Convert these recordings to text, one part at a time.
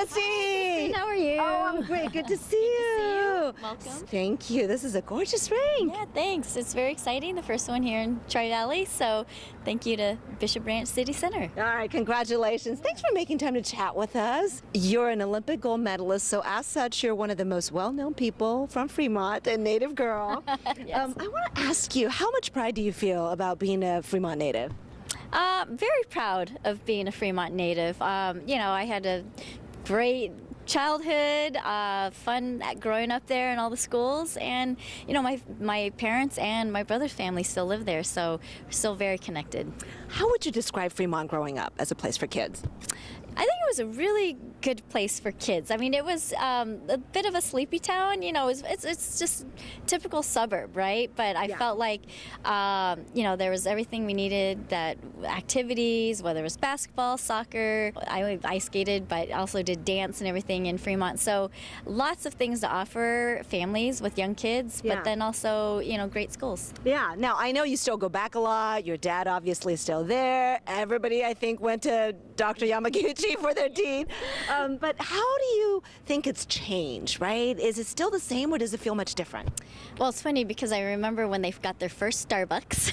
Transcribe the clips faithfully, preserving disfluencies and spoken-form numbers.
Kristi! How are you? Oh, I'm great. Good to see you. Good to see you. Welcome. Thank you. This is a gorgeous ring. Yeah, thanks. It's very exciting. The first one here in Tri Valley. So thank you to Bishop Branch City Center. All right, congratulations. Thanks for making time to chat with us. You're an Olympic gold medalist, so as such, you're one of the most well-known people from Fremont, a Native girl. Yes. um, I want to ask you, how much pride do you feel about being a Fremont Native? Uh, very proud of being a Fremont Native. Um, you know, I had a great childhood, uh, fun at growing up there in all the schools, and you know, my my parents and my brother's family still live there, so we're still very connected. How would you describe Fremont growing up as a place for kids? I think it was a really good place for kids. I mean, it was um, a bit of a sleepy town, you know, it's, it's, it's just typical suburb, right? But I yeah. felt like, um, you know, there was everything we needed, that activities, whether it was basketball, soccer, I ice skated, but also did dance and everything in Fremont. So lots of things to offer families with young kids, yeah. but then also, you know, great schools. Yeah, now I know you still go back a lot. Your dad obviously is still there. Everybody, I think, went to Doctor Yamaguchi for their deed. Um, but how do you think it's changed, right? Is it still the same or does it feel much different? Well, it's funny because I remember when they got their first Starbucks.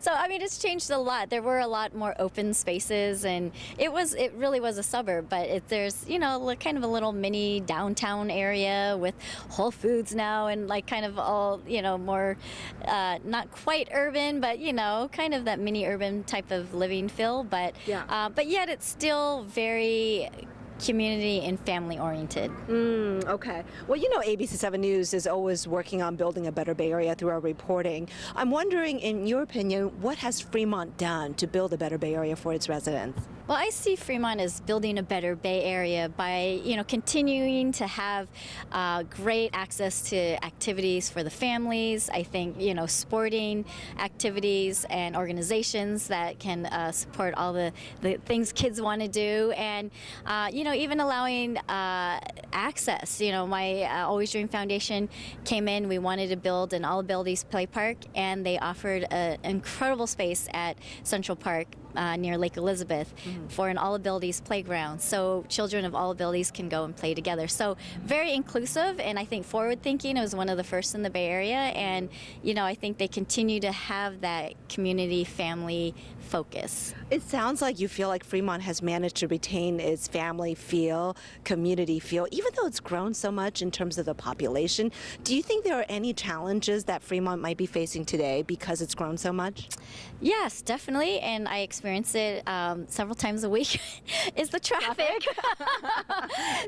So, I mean, it's changed a lot. There were a lot more open spaces and it was, it really was a suburb, but it, there's, you know, kind of a little mini downtown area with Whole Foods now and like kind of all, you know, more uh, not quite urban, but, you know, kind of that mini urban type of living feel. But, yeah. uh, but yet it's still very community and family oriented. Mm, okay. Well, you know, A B C seven News is always working on building a better Bay Area through our reporting. I'm wondering, in your opinion, what has Fremont done to build a better Bay Area for its residents? Well, I see Fremont as building a better Bay Area by, you know, continuing to have uh, great access to activities for the families. I think, you know, sporting activities and organizations that can uh, support all the, the things kids want to do, and uh, you know, even allowing uh, access. You know, my uh, Always Dream Foundation came in. We wanted to build an all abilities play park, and they offered an incredible space at Central Park uh, near Lake Elizabeth mm-hmm. for an all abilities playground. So children of all abilities can go and play together. So very inclusive, and I think forward thinking. It was one of the first in the Bay Area, and you know, I think they continue to have that community family focus. It sounds like you feel like Fremont has managed to retain its family feel, community feel, even though it's grown so much in terms of the population. Do you think there are any challenges that Fremont might be facing today because it's grown so much? Yes, definitely, and I experience it um, several times a week. Is the traffic.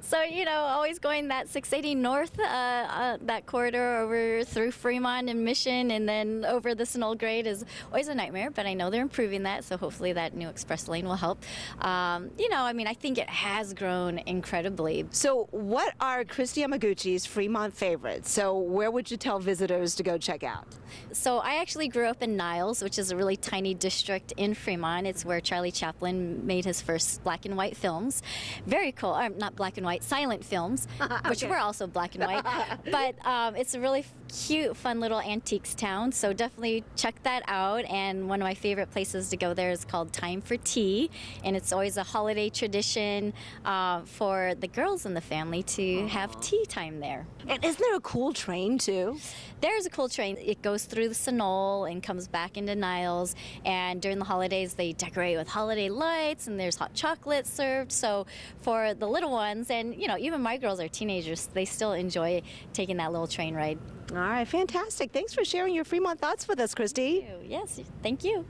So, you know, always going that six eighty north, uh, uh, that corridor over through Fremont and Mission and then over the Snow Grade is always a nightmare, but I know they're improving that, so hopefully that new express lane will help. Um, you know, I mean, I think it has grown incredibly. So what are Kristi Yamaguchi's Fremont favorites? So where would you tell visitors to go check out? So I actually grew up in Niles, which is a really tiny district in Fremont. It's where Charlie Chaplin made his first black and white films. Very cool. Um, not black and white, silent films, which okay. were also black and white. But um, it's a really cute, fun little antiques town, so definitely check that out. And one of my favorite places to go there is called Time for Tea, and it's always a holiday tradition uh, for the girls in the family to Aww. Have tea time there. And isn't there a cool train too? There's a cool train. It goes through the Sunol and comes back into Niles, and during the holidays they decorate with holiday lights and there's hot chocolate served, so for the little ones, and you know, even my girls are teenagers, they still enjoy taking that little train ride. All right, fantastic. Thanks for sharing your Fremont thoughts with us, Kristi. Thank you. Yes, thank you.